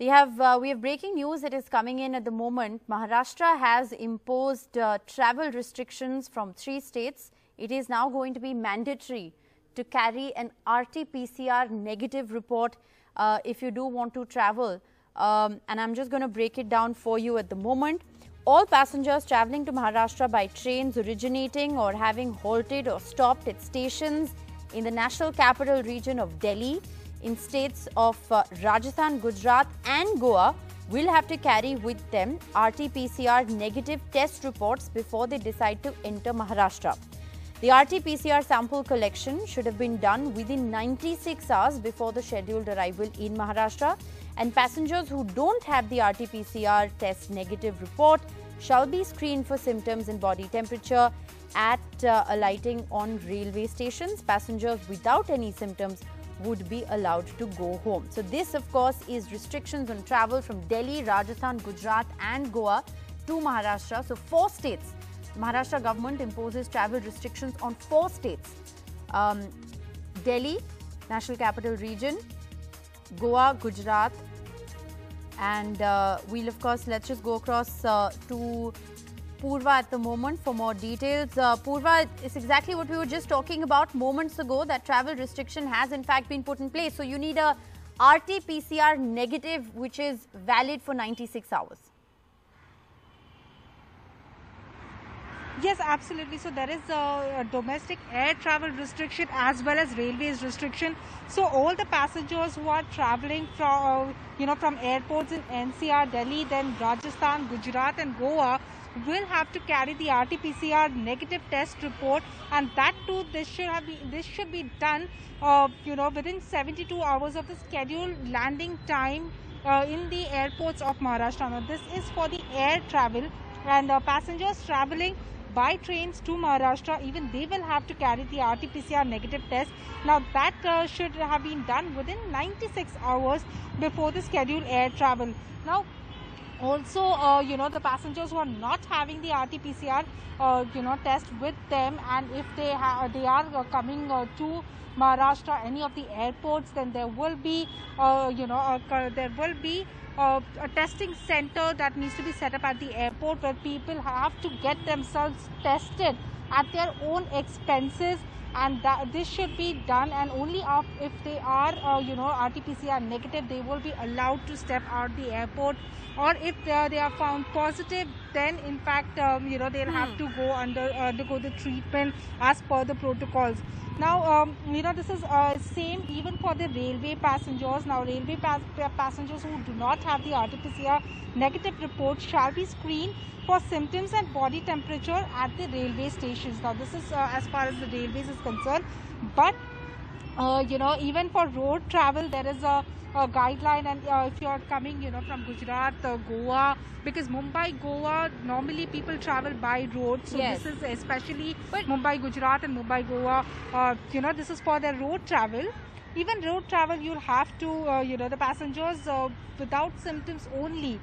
We have breaking news that is coming in at the moment. Maharashtra has imposed travel restrictions from 3 states. It is now going to be mandatory to carry an RT-PCR negative report if you do want to travel. And I'm just going to break it down for you at the moment. All passengers travelling to Maharashtra by trains originating or having halted or stopped at stations in the national capital region of Delhi, in states of Rajasthan, Gujarat and Goa will have to carry with them RT-PCR negative test reports before they decide to enter Maharashtra. The RT-PCR sample collection should have been done within 96 hours before the scheduled arrival in Maharashtra, and passengers who don't have the RT-PCR test negative report shall be screened for symptoms and body temperature at alighting on railway stations. Passengers without any symptoms would be allowed to go home. So this, of course, is restrictions on travel from Delhi, Rajasthan, Gujarat and Goa to Maharashtra. So 4 states. Maharashtra government imposes travel restrictions on 4 states. Delhi, National Capital Region, Goa, Gujarat, and we'll, of course, let's just go across to Purva at the moment for more details. Purva, it's exactly what we were just talking about moments ago, that travel restriction has in fact been put in place. So you need a RT-PCR negative which is valid for 96 hours. Yes, absolutely. So there is a domestic air travel restriction as well as railways restriction. So all the passengers who are traveling from, from airports in NCR, Delhi, then Rajasthan, Gujarat and Goa will have to carry the RT-PCR negative test report, and that too this should be done within 72 hours of the scheduled landing time in the airports of Maharashtra. Now this is for the air travel, and passengers traveling by trains to Maharashtra, even they will have to carry the RT-PCR negative test. Now that should have been done within 96 hours before the scheduled air travel. Now also, the passengers who are not having the RT-PCR, test with them, and if they are coming to Maharashtra, any of the airports, then there will be, a testing center that needs to be set up at the airport where people have to get themselves tested at their own expenses, and that this should be done, and only if they are RT-PCR negative they will be allowed to step out the airport, or if they are found positive, then in fact they'll have to go undergo the treatment as per the protocols. Now this is same even for the railway passengers. Now railway passengers who do not have the RT-PCR negative report shall be screened for symptoms and body temperature at the railway stations. Now this is as far as the railways is concerned, but even for road travel there is a guideline, and if you are coming from Gujarat, Goa, because Mumbai, Goa, normally people travel by road, so yes. This is especially Mumbai, Gujarat and Mumbai, Goa, this is for their road travel. Even road travel, you'll have to, the passengers without symptoms only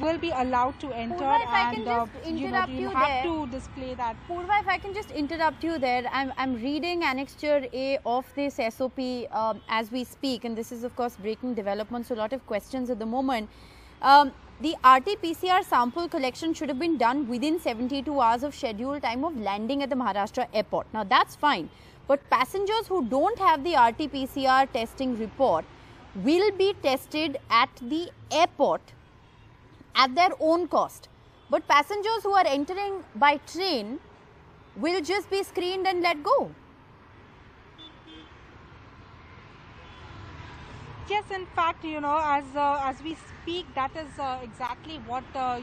will be allowed to enter. Purva, if I can just interrupt you there. You have to display that. Purva, if I can just interrupt you there. I'm reading Annexure A of this SOP as we speak, and this is, of course, breaking developments, so a lot of questions at the moment. The RT-PCR sample collection should have been done within 72 hours of scheduled time of landing at the Maharashtra airport. Now, that's fine. But passengers who don't have the RT-PCR testing report will be tested at the airport at their own cost. But passengers who are entering by train will just be screened and let go. Yes, in fact, as we speak, that is exactly what the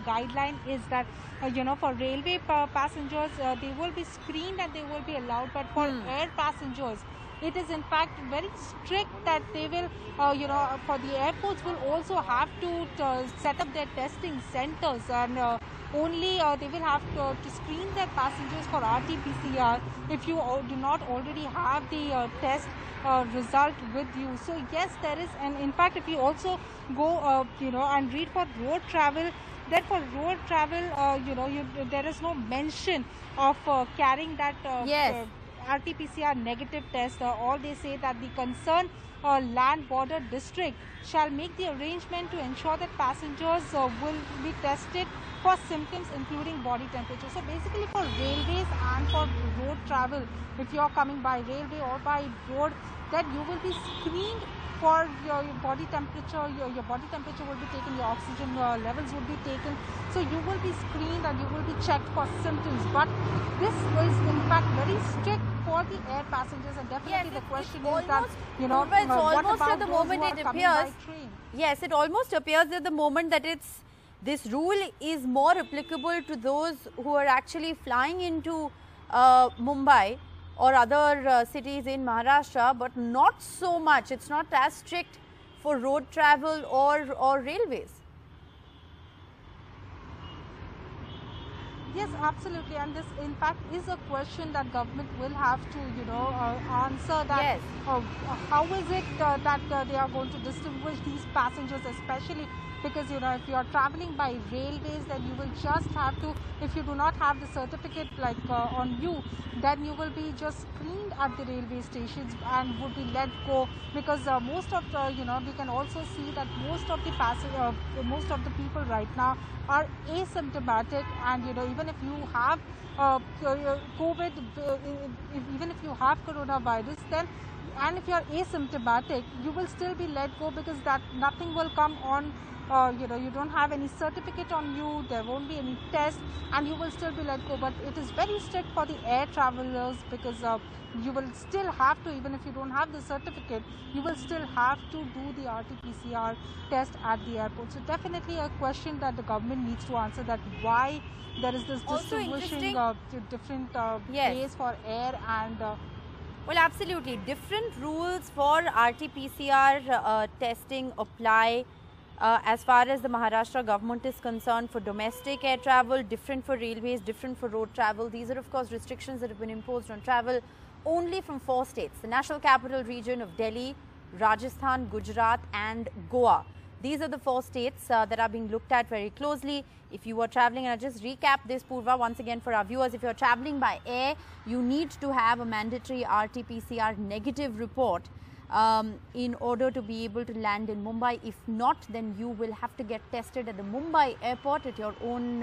guideline is, that for railway passengers they will be screened and they will be allowed, but for air passengers it is in fact very strict that they will for the airports will also have to set up their testing centers, and only they will have to screen their passengers for RT-PCR if you do not already have the test result with you. So yes, there is, and in fact if you also go and read for road travel, then for road travel there is no mention of carrying that RT-PCR negative test. All they say that the concern or land border district shall make the arrangement to ensure that passengers will be tested for symptoms including body temperature. So basically for railways and for road travel, if you are coming by railway or by road, that you will be screened for your body temperature. Your body temperature will be taken, your oxygen levels will be taken. So you will be screened and you will be checked for symptoms. But this is in fact very strict for the air passengers, and definitely yes, the question is that, you know, what about the moment it appears? Yes, it almost appears at the moment that it's this rule is more applicable to those who are actually flying into Mumbai or other cities in Maharashtra, but not so much. It's not as strict for road travel or railways. Yes, absolutely, and this in fact is a question that government will have to, you know, answer that. Yes. How is it that they are going to distinguish these passengers, especially because, you know, if you are traveling by railways, then you will just have to, if you do not have the certificate like on you, then you will be just screened at the railway stations and would be let go, because most of the, you know, we can also see that most of the people right now are asymptomatic, and, you know, even if you have COVID, even if you have coronavirus, then and if you are asymptomatic, you will still be let go, because that nothing will come on. You know, you don't have any certificate on you, there won't be any test, and you will still be let go. But it is very strict for the air travelers, because you will still have to, even if you don't have the certificate, you will still have to do the RT-PCR test at the airport. So definitely a question that the government needs to answer, that why there is this distinguishing of different ways for air and... well, absolutely. Different rules for RT-PCR testing apply as far as the Maharashtra government is concerned, for domestic air travel, different for railways, different for road travel. These are of course restrictions that have been imposed on travel only from 4 states, the national capital region of Delhi, Rajasthan, Gujarat and Goa. These are the 4 states that are being looked at very closely. If you are traveling, and I'll just recap this, Purva, once again for our viewers, if you are traveling by air, you need to have a mandatory RT-PCR negative report in order to be able to land in Mumbai. If not, then you will have to get tested at the Mumbai airport at your own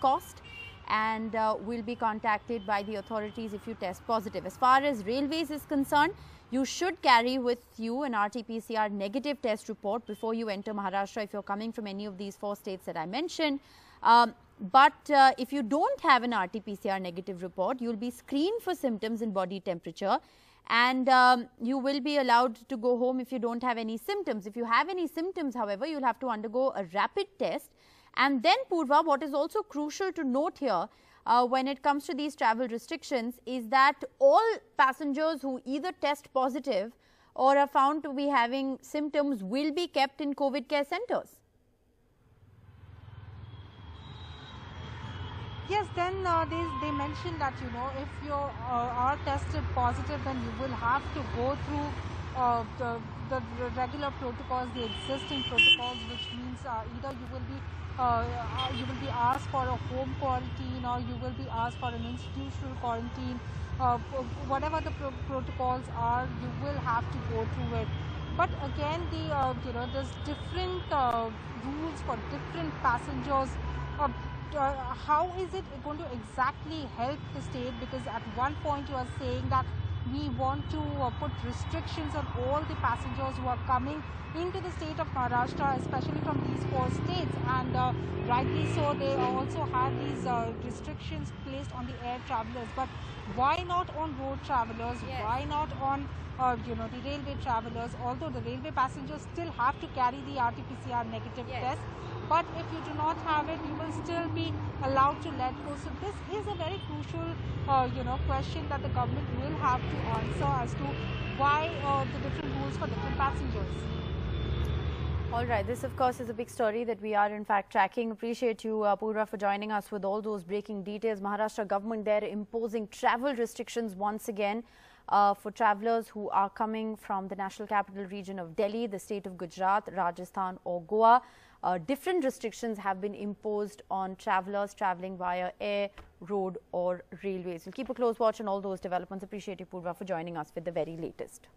cost, and will be contacted by the authorities if you test positive. As far as railways is concerned, you should carry with you an RT-PCR negative test report before you enter Maharashtra if you're coming from any of these 4 states that I mentioned. But if you don't have an RT-PCR negative report, you'll be screened for symptoms and body temperature, and you will be allowed to go home if you don't have any symptoms. If you have any symptoms, however, you'll have to undergo a rapid test. And then, Purva, what is also crucial to note here when it comes to these travel restrictions is that all passengers who either test positive or are found to be having symptoms will be kept in COVID care centers. Yes, then they mentioned that, you know, if you are tested positive, then you will have to go through the regular protocols, the existing protocols, which means either you will be asked for a home quarantine, or you will be asked for an institutional quarantine. Whatever the protocols are, you will have to go through it. But again, the you know, there's different rules for different passengers. How is it going to exactly help the state? Because at one point you are saying that we want to put restrictions on all the passengers who are coming into the state of Maharashtra, especially from these 4 states, and rightly so, they also have these restrictions placed on the air travelers. But why not on road travelers? Yes. Why not on you know, the railway travelers? Although the railway passengers still have to carry the RT-PCR negative test, but if you do not have it, you will still be allowed to let go. So this is a very crucial, you know, question that the government will have to answer as to why the different rules for different passengers. All right, this of course is a big story that we are in fact tracking. Appreciate you, Purva, for joining us with all those breaking details. Maharashtra government there imposing travel restrictions once again for travelers who are coming from the national capital region of Delhi, the state of Gujarat, Rajasthan or Goa. Different restrictions have been imposed on travelers traveling via air, road or railways. We'll keep a close watch on all those developments. Appreciate you, Purva, for joining us with the very latest.